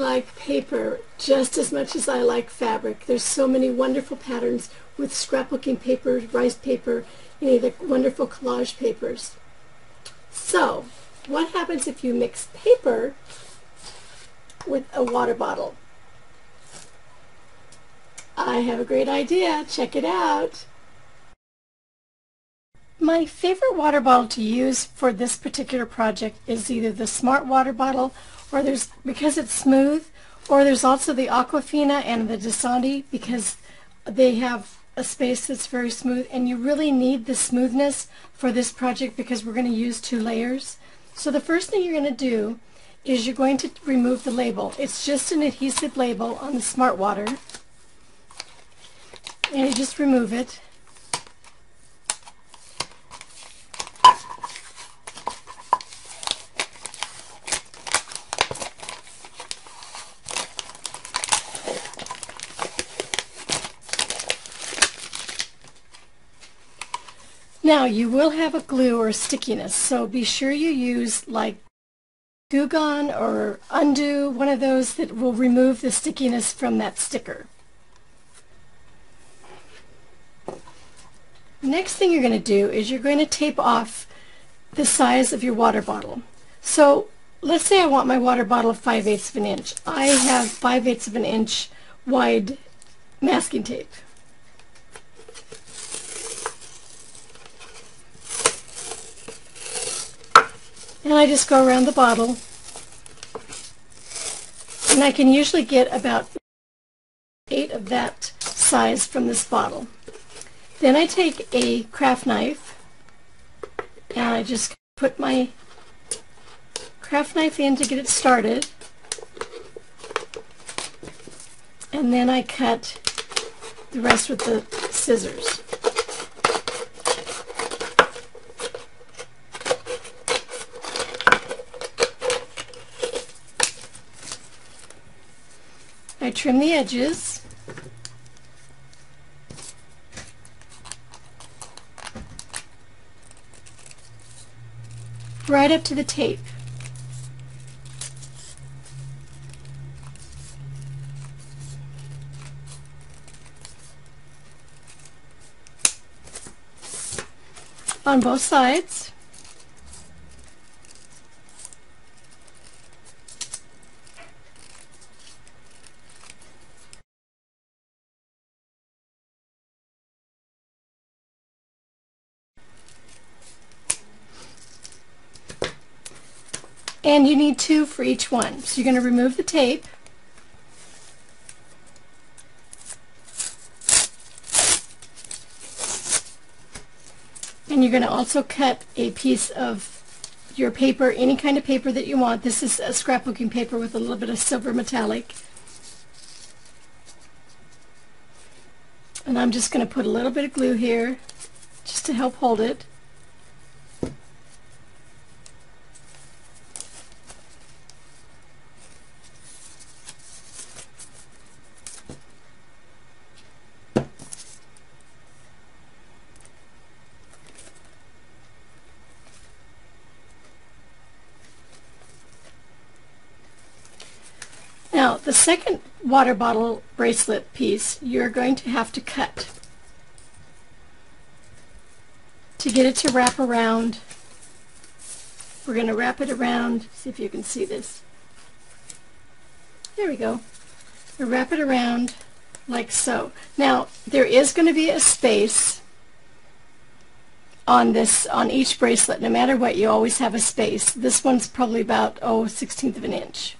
like paper just as much as I like fabric. There's so many wonderful patterns with scrapbooking paper, rice paper, any of the wonderful collage papers. So, what happens if you mix paper with a water bottle? I have a great idea. Check it out. My favorite water bottle to use for this particular project is either the Smart Water Bottle, or there's, because it's smooth, or there's also the Aquafina and the Dasani, because they have a space that's very smooth, and you really need the smoothness for this project because we're going to use two layers. So the first thing you're going to do is you're going to remove the label. It's just an adhesive label on the Smart Water, and you just remove it. Now, you will have a glue or stickiness, so be sure you use like Goo Gone or Undo, one of those that will remove the stickiness from that sticker. Next thing you're going to do is you're going to tape off the size of your water bottle. So let's say I want my water bottle 5/8 of an inch. I have 5/8 of an inch wide masking tape. And I just go around the bottle, and I can usually get about 8 of that size from this bottle. Then I take a craft knife, and I just put my craft knife in to get it started, and then I cut the rest with the scissors. I trim the edges, right up to the tape. On both sides. And you need 2 for each one. So you're going to remove the tape. And you're going to also cut a piece of your paper, any kind of paper that you want. This is a scrapbooking paper with a little bit of silver metallic. And I'm just going to put a little bit of glue here just to help hold it. Now, the second water bottle bracelet piece, you're going to have to cut to get it to wrap around. We're going to wrap it around, see if you can see this. There we go. We wrap it around like so. Now, there is going to be a space on this, on each bracelet. No matter what, you always have a space. This one's probably about, 1/16 of an inch.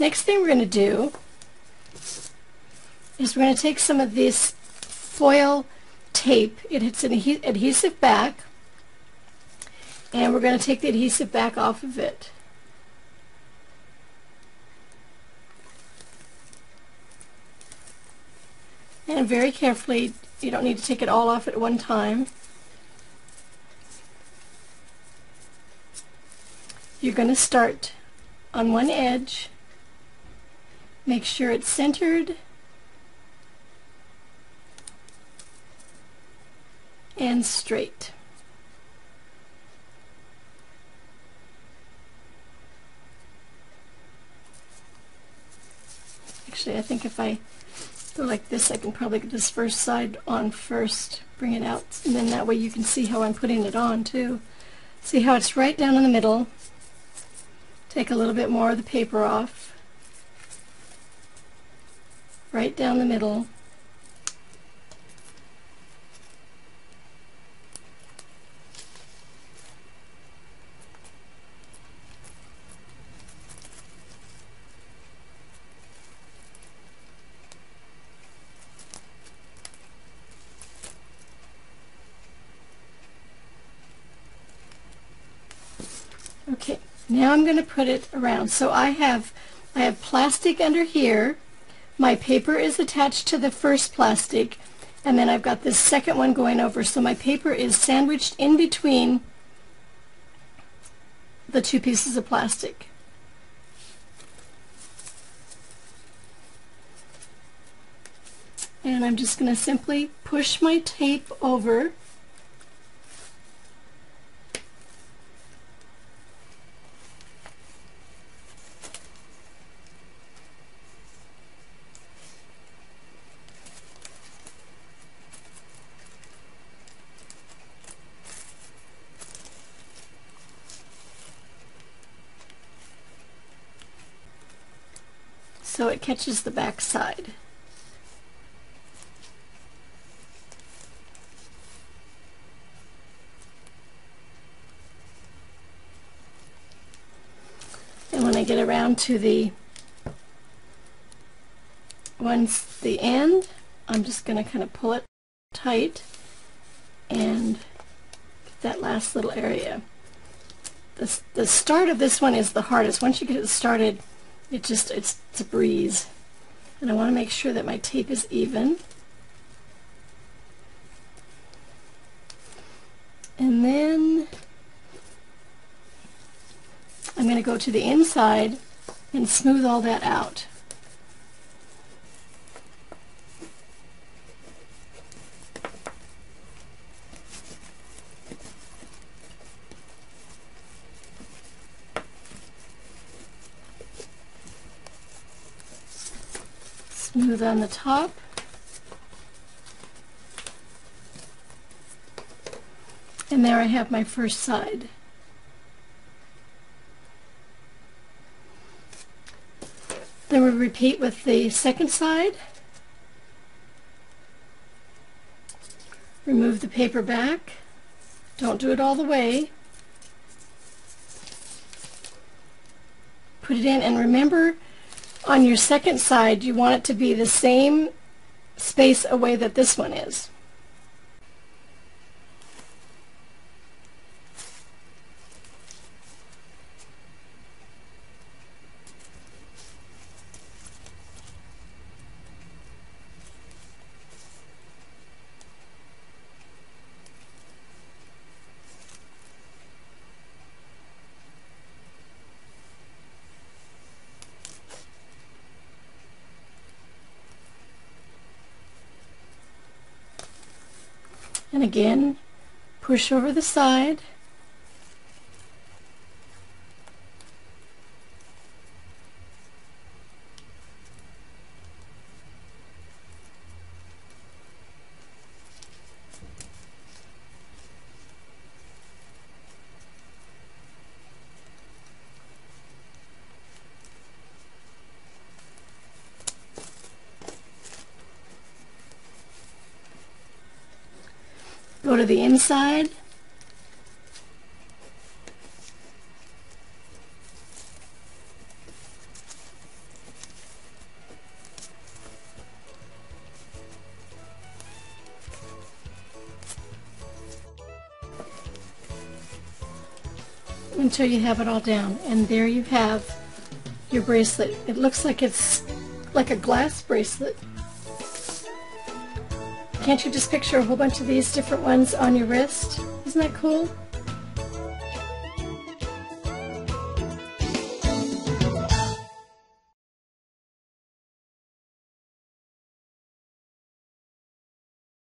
Next thing we're going to do is we're going to take some of this foil tape. It's an adhesive back, and we're going to take the adhesive back off of it. And very carefully, you don't need to take it all off at one time. You're going to start on one edge. Make sure it's centered, and straight. Actually, I think if I go like this, I can probably get this first side on first, bring it out, and then that way you can see how I'm putting it on too. See how it's right down in the middle. Take a little bit more of the paper off. Right down the middle. Okay, now I'm going to put it around. So I have plastic under here. My paper is attached to the first plastic, and then I've got this second one going over. So my paper is sandwiched in between the two pieces of plastic. And I'm just going to simply push my tape over. So it catches the back side. And when I get around to the end, I'm just going to kind of pull it tight and get that last little area. The start of this one is the hardest. Once you get it started, it's a breeze. And I want to make sure that my tape is even. And then I'm going to go to the inside and smooth all that out. Smooth on the top, and there I have my first side. Then we'll repeat with the second side. Remove the paper back. Don't do it all the way. Put it in, and remember, on your second side, you want it to be the same space away that this one is. And again, push over the side. Go to the inside, until you have it all down. And there you have your bracelet. It looks like it's like a glass bracelet. Can't you just picture a whole bunch of these different ones on your wrist? Isn't that cool?